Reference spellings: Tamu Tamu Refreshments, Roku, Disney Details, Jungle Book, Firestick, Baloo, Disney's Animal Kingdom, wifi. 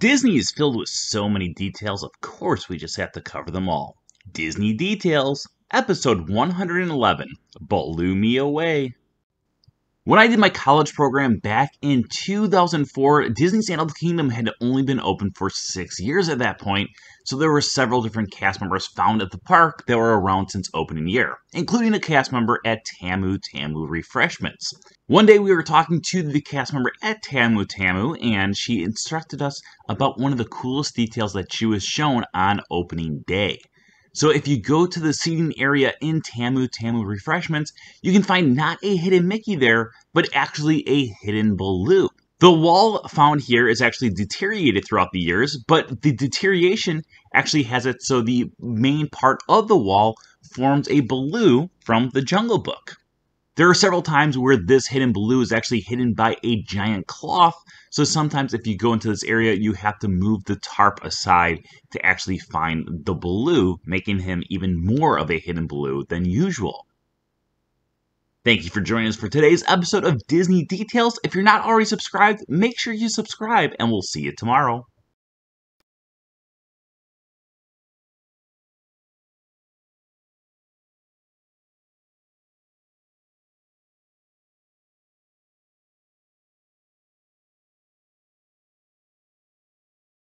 Disney is filled with so many details, of course we just have to cover them all. Disney Details, episode 111, Baloo Me Away. When I did my college program back in 2004, Disney's Animal Kingdom had only been open for 6 years at that point, so there were several different cast members found at the park that were around since opening year, including a cast member at Tamu Tamu Refreshments. One day we were talking to the cast member at Tamu Tamu, and she instructed us about one of the coolest details that she was shown on opening day. So if you go to the seating area in Tamu Tamu Refreshments, you can find not a hidden Mickey there, but actually a hidden Baloo. The wall found here is actually deteriorated throughout the years, but the deterioration actually has it so the main part of the wall forms a Baloo from the Jungle Book. There are several times where this hidden Baloo is actually hidden by a giant cloth, so sometimes if you go into this area, you have to move the tarp aside to actually find the Baloo, making him even more of a hidden Baloo than usual. Thank you for joining us for today's episode of Disney Details. If you're not already subscribed, make sure you subscribe, and we'll see you tomorrow.